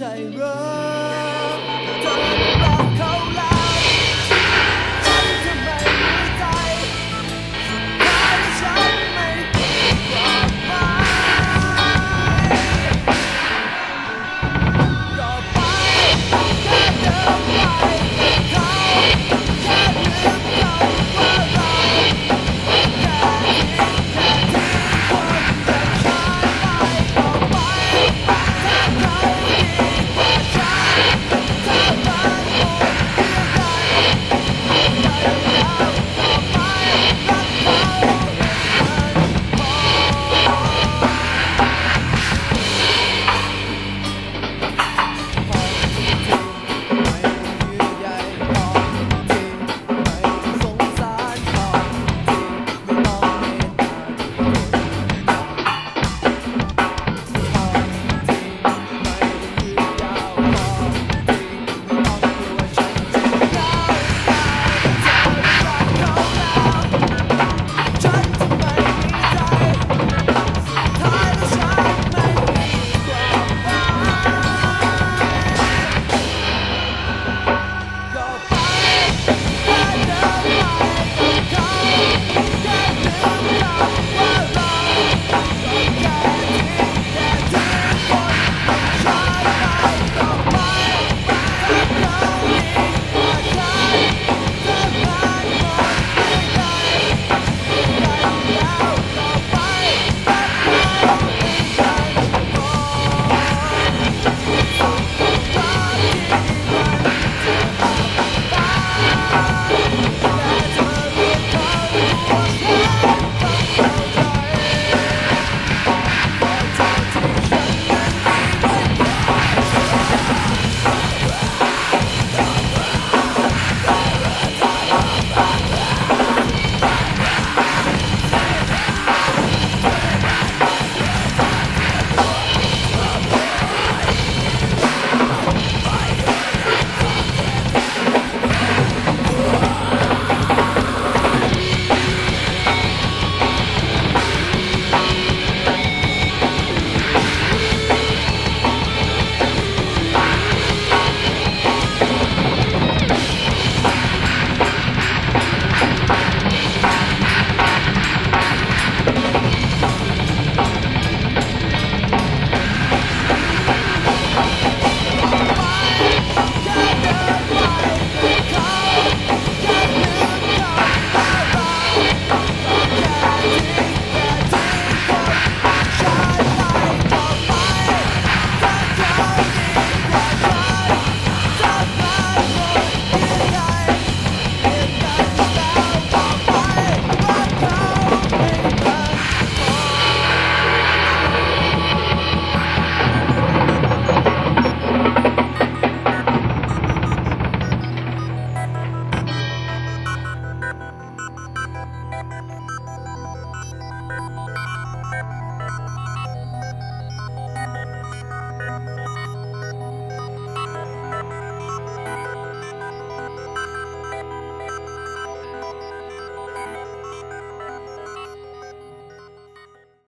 I run?